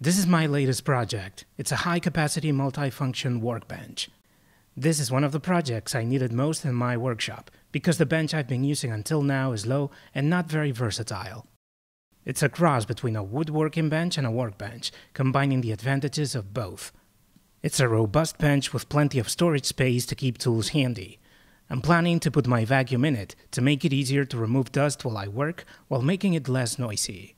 This is my latest project. It's a high-capacity multi-function workbench. This is one of the projects I needed most in my workshop, because the bench I've been using until now is low and not very versatile. It's a cross between a woodworking bench and a workbench, combining the advantages of both. It's a robust bench with plenty of storage space to keep tools handy. I'm planning to put my vacuum in it to make it easier to remove dust while I work, while making it less noisy.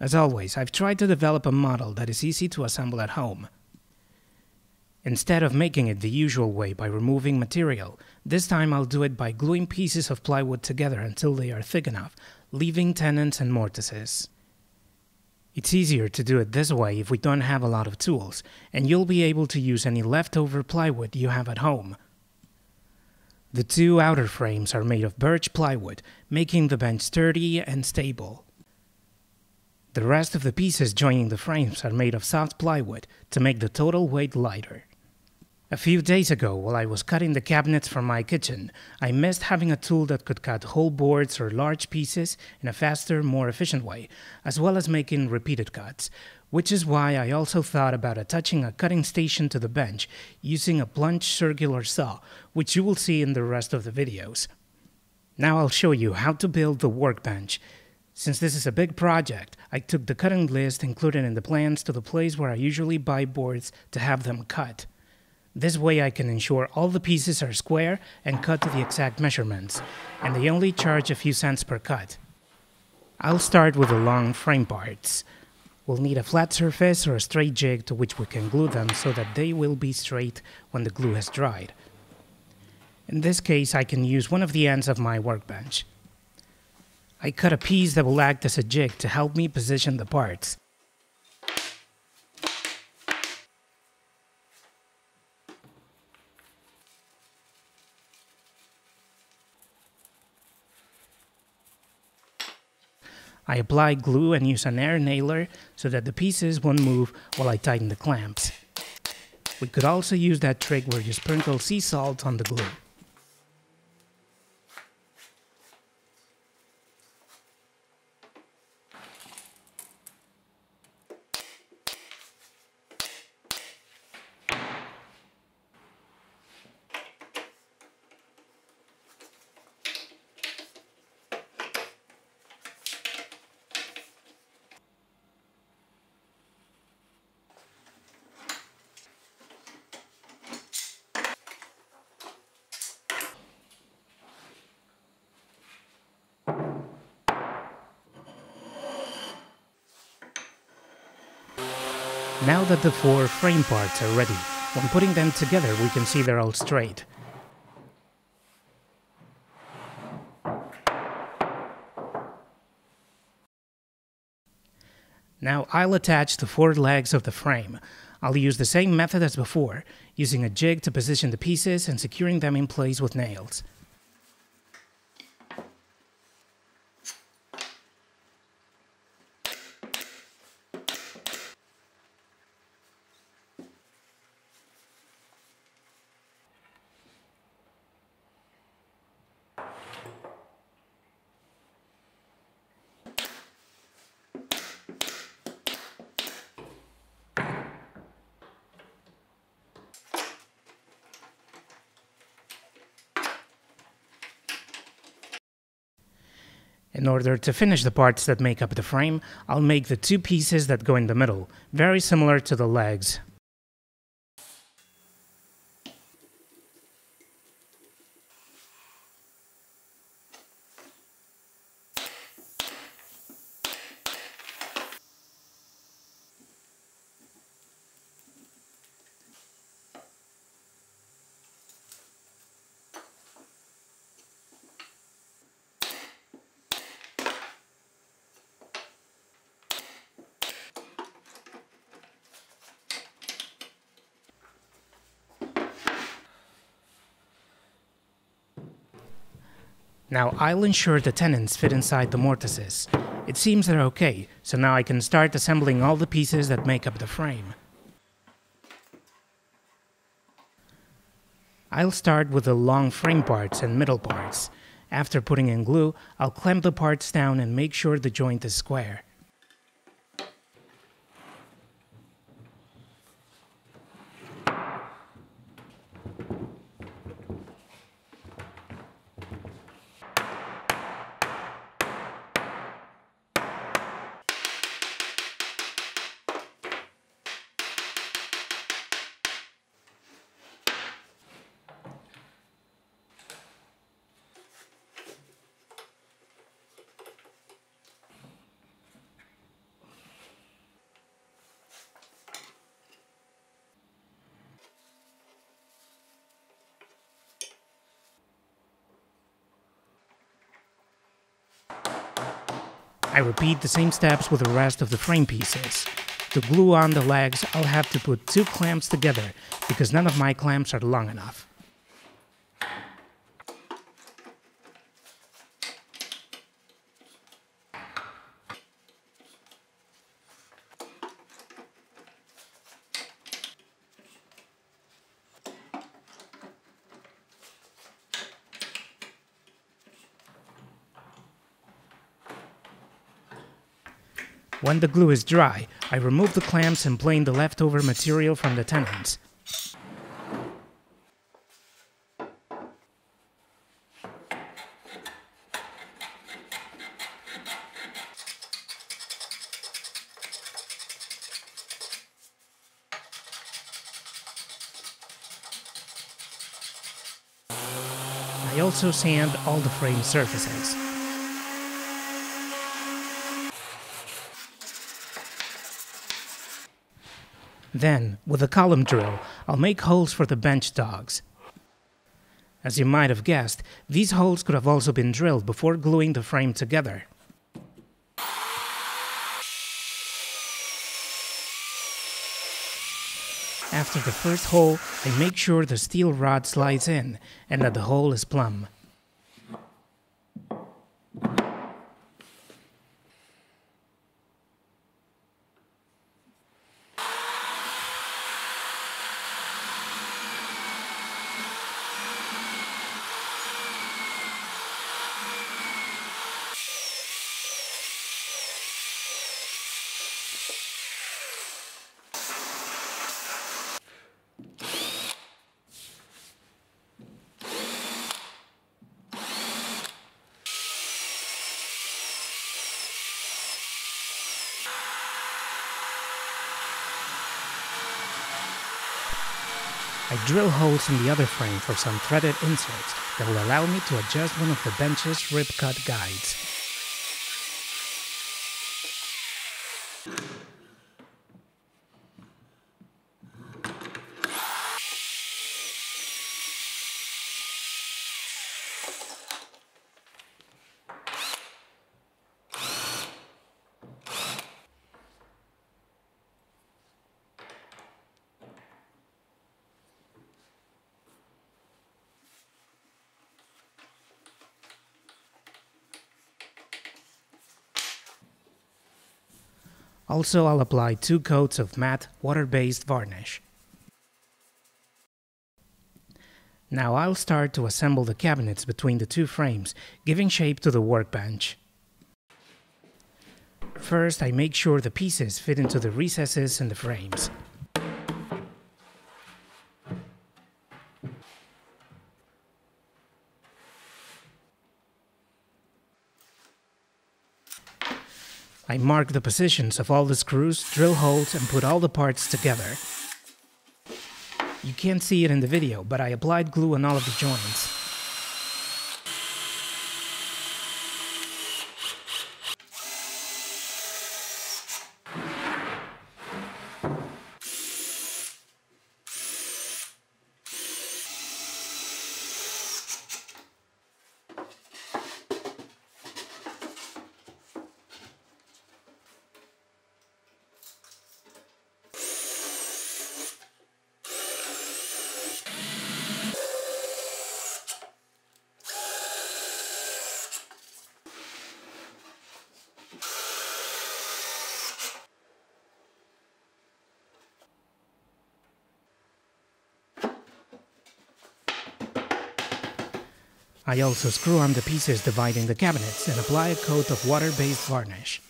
As always, I've tried to develop a model that is easy to assemble at home. Instead of making it the usual way by removing material, this time I'll do it by gluing pieces of plywood together until they are thick enough, leaving tenons and mortises. It's easier to do it this way if we don't have a lot of tools, and you'll be able to use any leftover plywood you have at home. The two outer frames are made of birch plywood, making the bench sturdy and stable. The rest of the pieces joining the frames are made of soft plywood to make the total weight lighter. A few days ago, while I was cutting the cabinets for my kitchen, I missed having a tool that could cut whole boards or large pieces in a faster, more efficient way, as well as making repeated cuts, which is why I also thought about attaching a cutting station to the bench using a plunge circular saw, which you will see in the rest of the videos. Now I'll show you how to build the workbench. Since this is a big project, I took the cutting list included in the plans to the place where I usually buy boards to have them cut. This way I can ensure all the pieces are square and cut to the exact measurements, and they only charge a few cents per cut. I'll start with the long frame parts. We'll need a flat surface or a straight jig to which we can glue them so that they will be straight when the glue has dried. In this case, I can use one of the ends of my workbench. I cut a piece that will act as a jig to help me position the parts. I apply glue and use an air nailer so that the pieces won't move while I tighten the clamps. We could also use that trick where you sprinkle sea salt on the glue. Now that the four frame parts are ready, when putting them together we can see they're all straight. Now I'll attach the four legs of the frame. I'll use the same method as before, using a jig to position the pieces and securing them in place with nails. In order to finish the parts that make up the frame, I'll make the two pieces that go in the middle, very similar to the legs. Now I'll ensure the tenons fit inside the mortises. It seems they're okay, so now I can start assembling all the pieces that make up the frame. I'll start with the long frame parts and middle parts. After putting in glue, I'll clamp the parts down and make sure the joint is square. I repeat the same steps with the rest of the frame pieces. To glue on the legs, I'll have to put two clamps together, because none of my clamps are long enough. When the glue is dry, I remove the clamps and plane the leftover material from the tenons. I also sand all the frame surfaces. Then, with a column drill, I'll make holes for the bench dogs. As you might have guessed, these holes could have also been drilled before gluing the frame together. After the first hole, I make sure the steel rod slides in and that the hole is plumb. I drill holes in the other frame for some threaded inserts that will allow me to adjust one of the bench's ripcut guides. Also, I'll apply two coats of matte, water-based varnish. Now I'll start to assemble the cabinets between the two frames, giving shape to the workbench. First, I make sure the pieces fit into the recesses in the frames. I mark the positions of all the screws, drill holes, and put all the parts together. You can't see it in the video, but I applied glue on all of the joints. I also screw on the pieces dividing the cabinets and apply a coat of water-based varnish.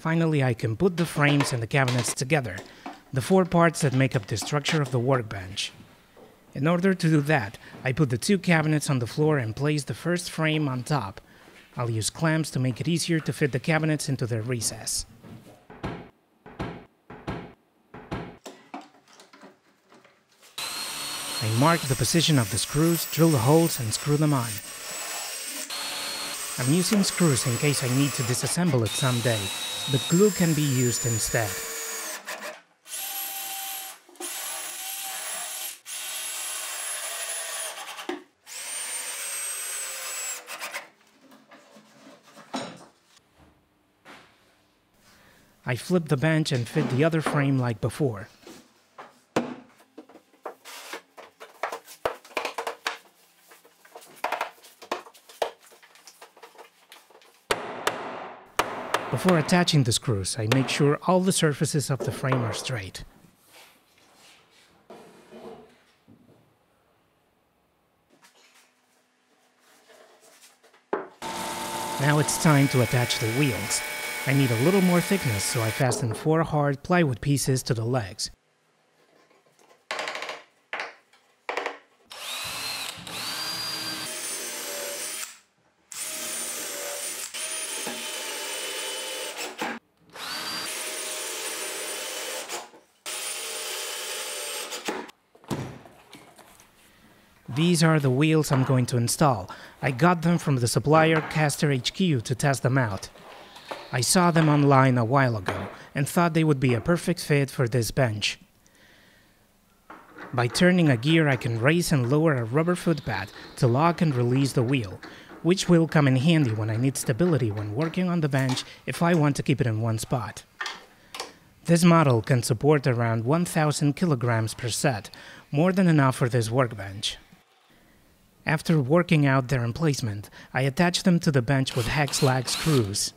Finally, I can put the frames and the cabinets together, the four parts that make up the structure of the workbench. In order to do that, I put the two cabinets on the floor and place the first frame on top. I'll use clamps to make it easier to fit the cabinets into their recess. I mark the position of the screws, drill the holes and screw them on. I'm using screws in case I need to disassemble it someday, but glue can be used instead. I flip the bench and fit the other frame like before. Before attaching the screws, I make sure all the surfaces of the frame are straight. Now it's time to attach the wheels. I need a little more thickness, so I fasten 4 hard plywood pieces to the legs. These are the wheels I'm going to install. I got them from the supplier Caster HQ to test them out. I saw them online a while ago and thought they would be a perfect fit for this bench. By turning a gear, I can raise and lower a rubber footpad to lock and release the wheel, which will come in handy when I need stability when working on the bench if I want to keep it in one spot. This model can support around 1,000 kilograms per set, more than enough for this workbench. After working out their emplacement, I attach them to the bench with hex lag screws.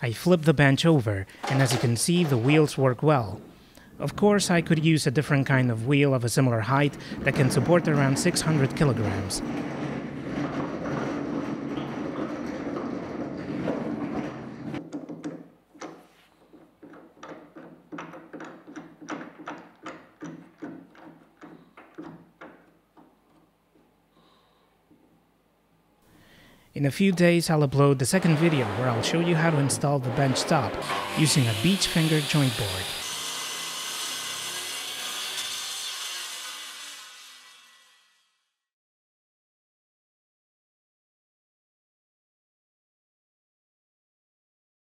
I flip the bench over, and as you can see, the wheels work well. Of course, I could use a different kind of wheel of a similar height that can support around 600 kilograms. In a few days, I'll upload the second video where I'll show you how to install the bench top using a beach finger joint board.